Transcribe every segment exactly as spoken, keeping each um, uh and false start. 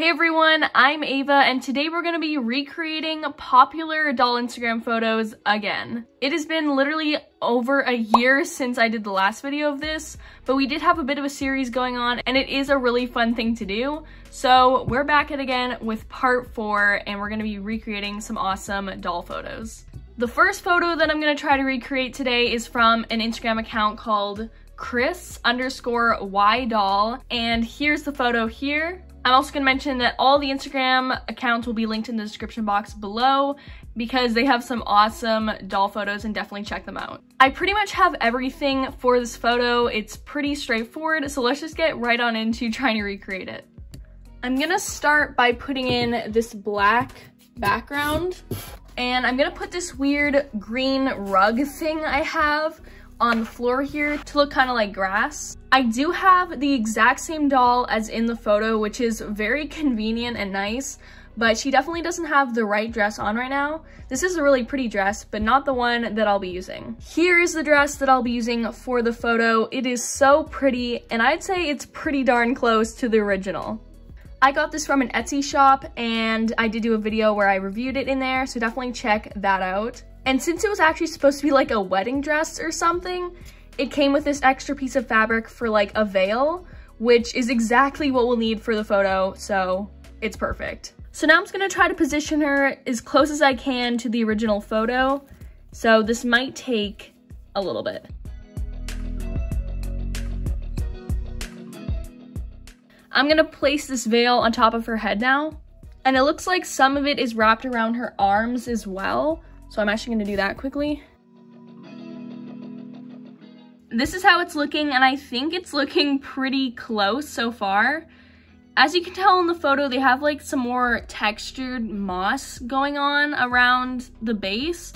Hey everyone, I'm Ava, and today we're going to be recreating popular doll Instagram photos again. It has been literally over a year since I did the last video of this, but we did have a bit of a series going on, and it is a really fun thing to do. So we're back at it again with part four, and we're going to be recreating some awesome doll photos. The first photo that I'm going to try to recreate today is from an Instagram account called chris underscore ydoll, and here's the photo here. I'm also going to mention that all the Instagram accounts will be linked in the description box below because they have some awesome doll photos, and definitely check them out. I pretty much have everything for this photo. It's pretty straightforward, so let's just get right on into trying to recreate it. I'm going to start by putting in this black background, and I'm going to put this weird green rug thing I have on the floor here to look kind of like grass. I do have the exact same doll as in the photo, which is very convenient and nice, but she definitely doesn't have the right dress on right now. This is a really pretty dress, but not the one that I'll be using. Here is the dress that I'll be using for the photo. It is so pretty, and I'd say it's pretty darn close to the original. I got this from an Etsy shop, and I did do a video where I reviewed it in there, so definitely check that out. And since it was actually supposed to be like a wedding dress or something, it came with this extra piece of fabric for like a veil, which is exactly what we'll need for the photo, so it's perfect. So now I'm just gonna try to position her as close as I can to the original photo. So this might take a little bit. I'm gonna place this veil on top of her head now, and it looks like some of it is wrapped around her arms as well. So I'm actually gonna do that quickly. This is how it's looking, and I think it's looking pretty close so far. As you can tell in the photo, they have like some more textured moss going on around the base.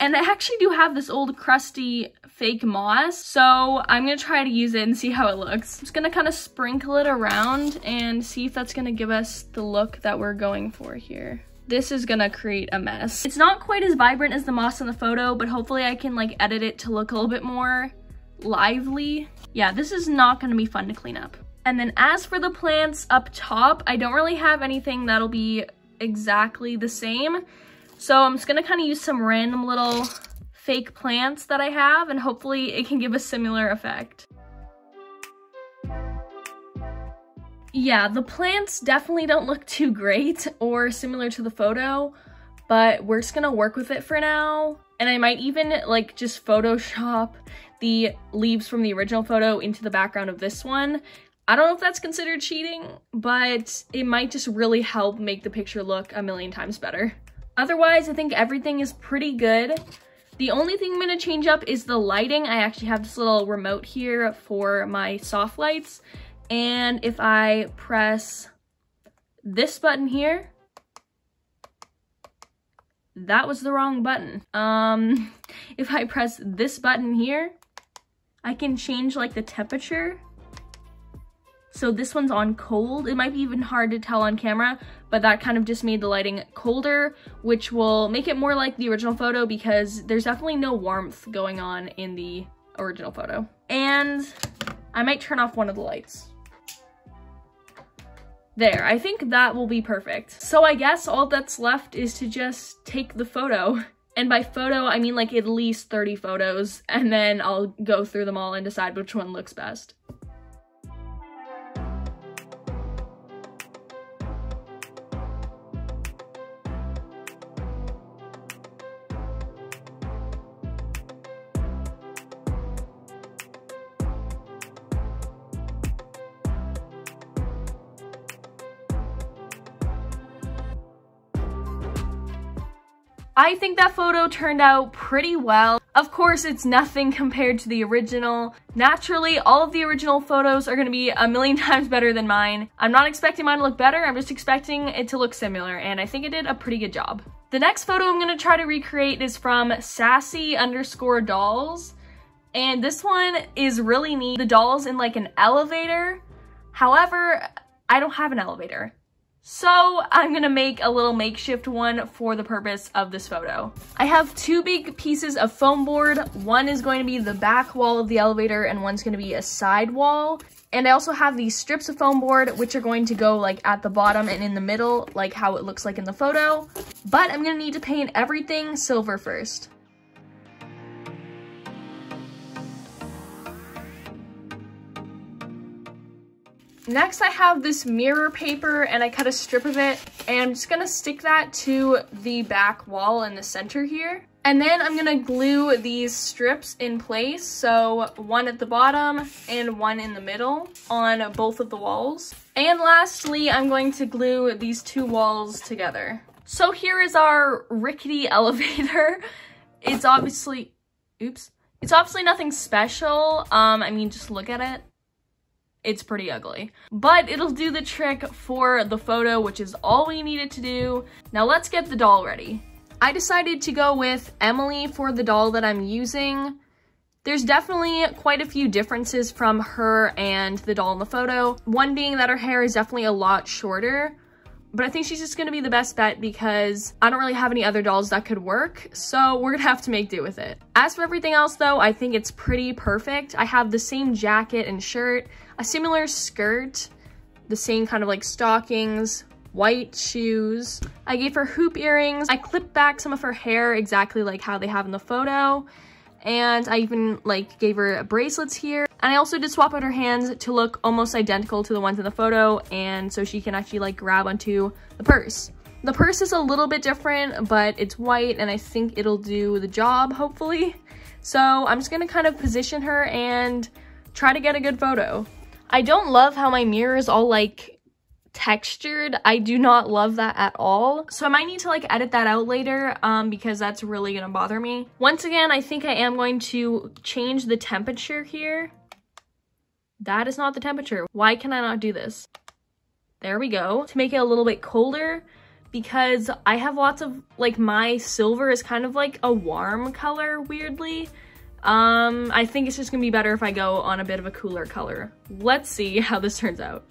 And I actually do have this old crusty fake moss, so I'm gonna try to use it and see how it looks. I'm just gonna kind of sprinkle it around and see if that's gonna give us the look that we're going for here. This is gonna create a mess. It's not quite as vibrant as the moss in the photo, but hopefully I can like edit it to look a little bit more lively. Yeah, this is not gonna be fun to clean up. And then as for the plants up top, I don't really have anything that'll be exactly the same. So I'm just gonna kind of use some random little fake plants that I have, and hopefully it can give a similar effect. Yeah, the plants definitely don't look too great or similar to the photo, but we're just gonna work with it for now. And I might even like just Photoshop the leaves from the original photo into the background of this one. I don't know if that's considered cheating, but it might just really help make the picture look a million times better. Otherwise, I think everything is pretty good. The only thing I'm gonna change up is the lighting. I actually have this little remote here for my soft lights. And if I press this button here, that was the wrong button. Um, if I press this button here, I can change like the temperature. So this one's on cold. It might be even hard to tell on camera, but that kind of just made the lighting colder, which will make it more like the original photo because there's definitely no warmth going on in the original photo. And I might turn off one of the lights. There, I think that will be perfect. So I guess all that's left is to just take the photo. And by photo, I mean like at least thirty photos, and then I'll go through them all and decide which one looks best. I think that photo turned out pretty well. Of course, it's nothing compared to the original. Naturally, all of the original photos are gonna be a million times better than mine. I'm not expecting mine to look better, I'm just expecting it to look similar, and I think it did a pretty good job. The next photo I'm gonna try to recreate is from sassy underscore dolls, and this one is really neat. The doll's in like an elevator. However, I don't have an elevator. So I'm gonna make a little makeshift one for the purpose of this photo. I have two big pieces of foam board. One is going to be the back wall of the elevator, and one's gonna be a side wall. And I also have these strips of foam board, which are going to go like at the bottom and in the middle, like how it looks like in the photo. But I'm gonna need to paint everything silver first. Next, I have this mirror paper and I cut a strip of it, and I'm just gonna stick that to the back wall in the center here. And then I'm gonna glue these strips in place, so one at the bottom and one in the middle on both of the walls. And lastly, I'm going to glue these two walls together. So here is our rickety elevator. It's obviously, oops. It's obviously nothing special. Um, I mean, just look at it. It's pretty ugly, but it'll do the trick for the photo, which is all we needed to do. Now let's get the doll ready. I decided to go with Emily for the doll that I'm using. There's definitely quite a few differences from her and the doll in the photo. One being that her hair is definitely a lot shorter, but I think she's just gonna be the best bet because I don't really have any other dolls that could work, so we're gonna have to make do with it. As for everything else though, I think it's pretty perfect. I have the same jacket and shirt, a similar skirt, the same kind of like stockings, white shoes. I gave her hoop earrings. I clipped back some of her hair exactly like how they have in the photo. And I even like gave her bracelets here. And I also did swap out her hands to look almost identical to the ones in the photo, and so she can actually like grab onto the purse. The purse is a little bit different, but it's white and I think it'll do the job, hopefully. So I'm just gonna kind of position her and try to get a good photo. I don't love how my mirror is all like textured. I do not love that at all. So I might need to like edit that out later um, because that's really gonna bother me. Once again, I think I am going to change the temperature here. That is not the temperature. Why can I not do this? There we go. To make it a little bit colder, because I have lots of like, my silver is kind of like a warm color, weirdly. Um, I think it's just gonna be better if I go on a bit of a cooler color. Let's see how this turns out.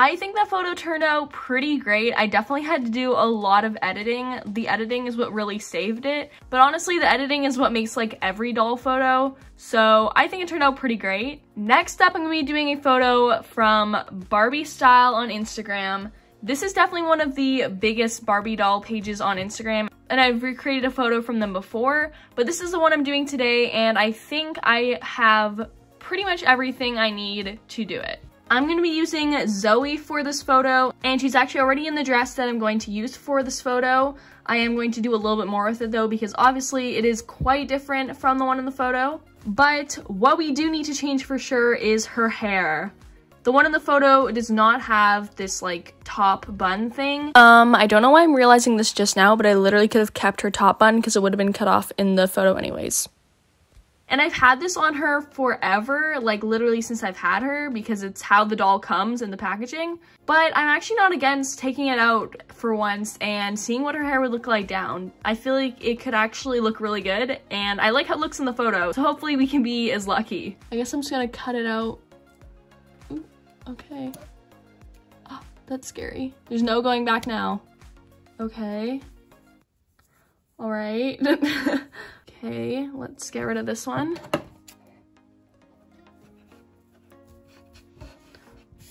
I think that photo turned out pretty great. I definitely had to do a lot of editing. The editing is what really saved it. But honestly, the editing is what makes like every doll photo. So I think it turned out pretty great. Next up, I'm gonna be doing a photo from Barbie Style on Instagram. This is definitely one of the biggest Barbie doll pages on Instagram, and I've recreated a photo from them before, but this is the one I'm doing today, and I think I have pretty much everything I need to do it. I'm gonna be using Zoe for this photo, and she's actually already in the dress that I'm going to use for this photo. I am going to do a little bit more with it though, because obviously it is quite different from the one in the photo. But what we do need to change for sure is her hair. The one in the photo does not have this like top bun thing. Um, I don't know why I'm realizing this just now, but I literally could have kept her top bun because it would have been cut off in the photo anyways. And I've had this on her forever, like literally since I've had her, because it's how the doll comes in the packaging. But I'm actually not against taking it out for once and seeing what her hair would look like down. I feel like it could actually look really good, and I like how it looks in the photo, so hopefully we can be as lucky. I guess I'm just gonna cut it out. Ooh, okay. Oh, that's scary. There's no going back now. Okay. All right. Okay, let's get rid of this one.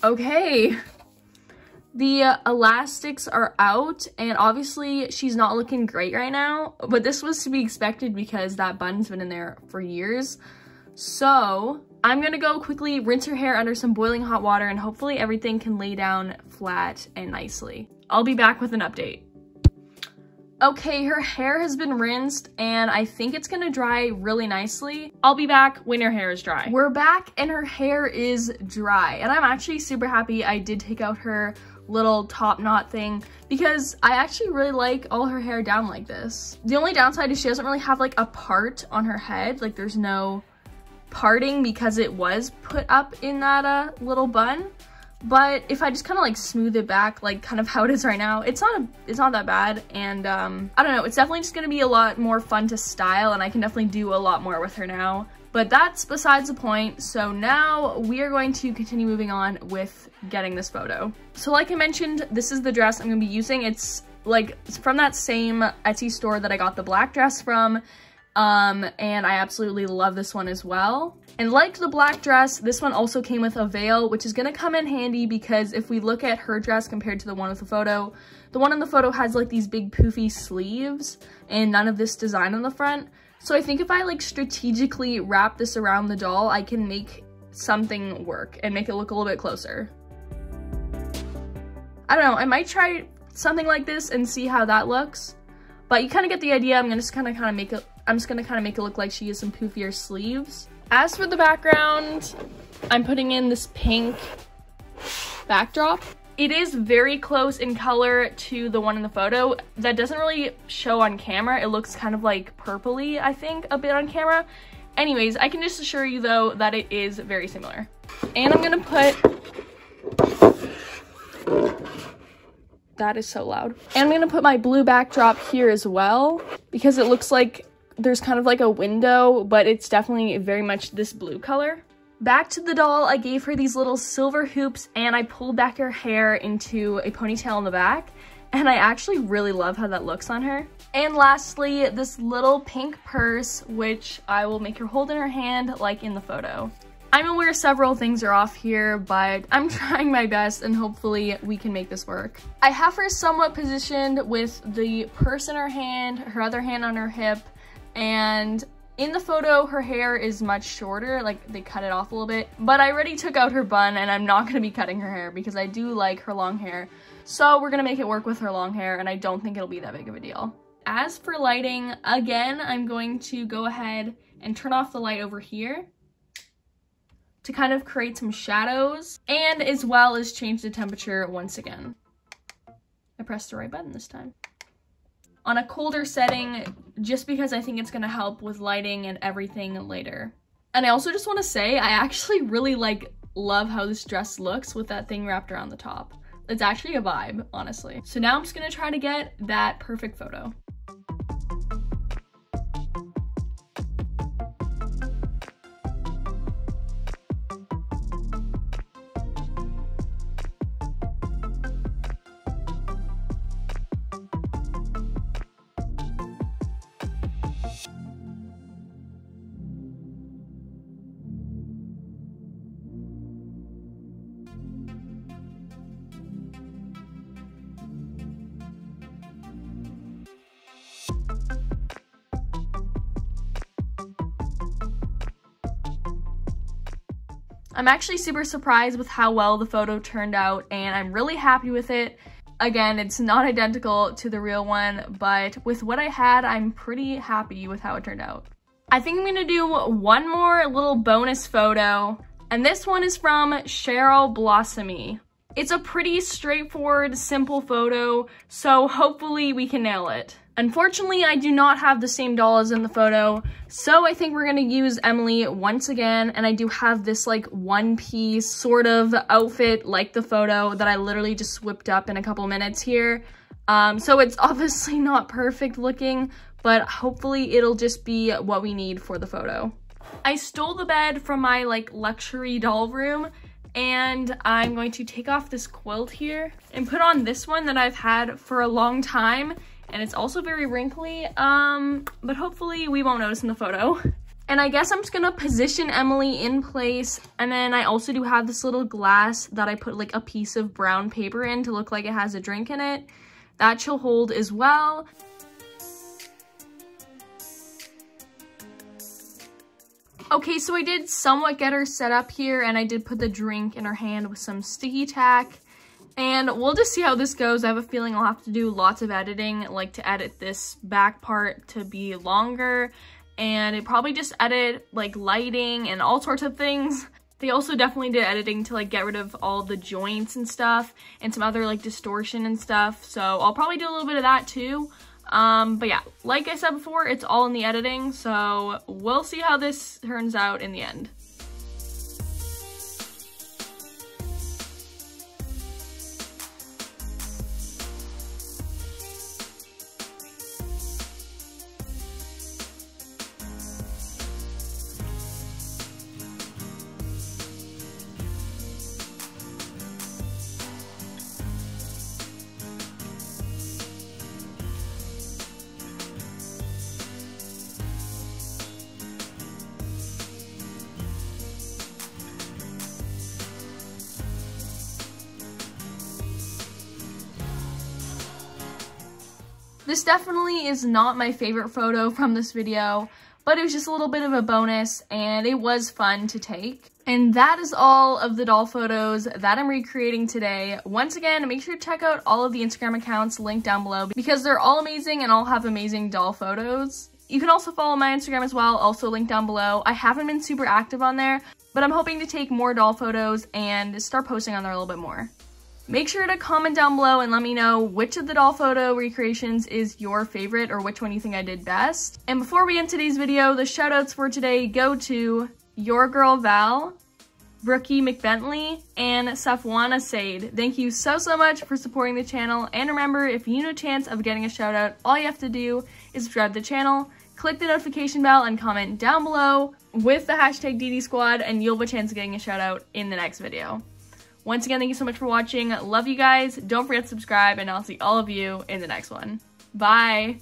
Okay, the uh, elastics are out, and obviously she's not looking great right now, but this was to be expected because that bun's been in there for years. So I'm gonna go quickly rinse her hair under some boiling hot water, and hopefully everything can lay down flat and nicely. I'll be back with an update. Okay, her hair has been rinsed, and I think it's gonna dry really nicely. I'll be back when her hair is dry. We're back and her hair is dry, and I'm actually super happy I did take out her little top knot thing, because I actually really like all her hair down like this. The only downside is she doesn't really have like a part on her head, like there's no parting because it was put up in that uh, little bun. But if I just kind of like smooth it back, like kind of how it is right now, it's not a, it's not that bad. And um, I don't know, it's definitely just gonna be a lot more fun to style, and I can definitely do a lot more with her now. But that's besides the point. So now we are going to continue moving on with getting this photo. So like I mentioned, this is the dress I'm gonna be using. It's like from that same Etsy store that I got the black dress from. Um, and I absolutely love this one as well. And like the black dress, this one also came with a veil, which is gonna come in handy because if we look at her dress compared to the one with the photo, the one in the photo has like these big poofy sleeves and none of this design on the front. So I think if I like strategically wrap this around the doll, I can make something work and make it look a little bit closer. I don't know, I might try something like this and see how that looks. But you kind of get the idea. I'm gonna just kind of kind of make it I'm just gonna kind of make it look like she has some poofier sleeves. As for the background, I'm putting in this pink backdrop. It is very close in color to the one in the photo. That doesn't really show on camera. It looks kind of like purpley, I think, a bit on camera. Anyways, I can just assure you though that it is very similar. And I'm gonna put... That is so loud. And I'm gonna put my blue backdrop here as well because it looks like there's kind of like a window, but it's definitely very much this blue color. Back to the doll, I gave her these little silver hoops and I pulled back her hair into a ponytail in the back. And I actually really love how that looks on her. And lastly, this little pink purse, which I will make her hold in her hand like in the photo. I'm aware several things are off here, but I'm trying my best and hopefully we can make this work. I have her somewhat positioned with the purse in her hand, her other hand on her hip, and in the photo her hair is much shorter, like they cut it off a little bit, but I already took out her bun and I'm not going to be cutting her hair because I do like her long hair, so we're going to make it work with her long hair and I don't think it'll be that big of a deal. As for lighting, again I'm going to go ahead and turn off the light over here to kind of create some shadows and as well as change the temperature once again. I pressed the right button this time. On a colder setting, just because I think it's gonna help with lighting and everything later. And I also just wanna say, I actually really like love how this dress looks with that thing wrapped around the top. It's actually a vibe, honestly. So now I'm just gonna try to get that perfect photo. I'm actually super surprised with how well the photo turned out and I'm really happy with it. Again, it's not identical to the real one, but with what I had, I'm pretty happy with how it turned out. I think I'm gonna do one more little bonus photo, and this one is from Cheryl Blossomy. It's a pretty straightforward, simple photo, so hopefully we can nail it. Unfortunately, I do not have the same doll as in the photo, so I think we're gonna use Emily once again, and I do have this like one-piece sort of outfit like the photo that I literally just whipped up in a couple minutes here. Um, so it's obviously not perfect looking, but hopefully it'll just be what we need for the photo. I stole the bed from my like luxury doll room, and I'm going to take off this quilt here and put on this one that I've had for a long time. And it's also very wrinkly, um, but hopefully we won't notice in the photo. And I guess I'm just gonna position Emily in place. And then I also do have this little glass that I put like a piece of brown paper in to look like it has a drink in it. That she'll hold as well. Okay, so I did somewhat get her set up here and I did put the drink in her hand with some sticky tack. And we'll just see how this goes. I have a feeling I'll have to do lots of editing, like to edit this back part to be longer. And it probably just edit like lighting and all sorts of things. They also definitely did editing to like get rid of all the joints and stuff and some other like distortion and stuff. So I'll probably do a little bit of that too. Um, but yeah, like I said before, it's all in the editing. So we'll see how this turns out in the end. This definitely is not my favorite photo from this video, but it was just a little bit of a bonus and it was fun to take. And that is all of the doll photos that I'm recreating today. Once again, make sure to check out all of the Instagram accounts linked down below because they're all amazing and all have amazing doll photos. You can also follow my Instagram as well, also linked down below. I haven't been super active on there, but I'm hoping to take more doll photos and start posting on there a little bit more. Make sure to comment down below and let me know which of the doll photo recreations is your favorite or which one you think I did best. And before we end today's video, the shoutouts for today go to yourgirlval, brookie m c bentley, and safwannasade. Thank you so, so much for supporting the channel. And remember, if you need a chance of getting a shoutout, all you have to do is subscribe to the channel, click the notification bell, and comment down below with the hashtag D D Squad, and you'll have a chance of getting a shoutout in the next video. Once again, thank you so much for watching. Love you guys. Don't forget to subscribe, and I'll see all of you in the next one. Bye!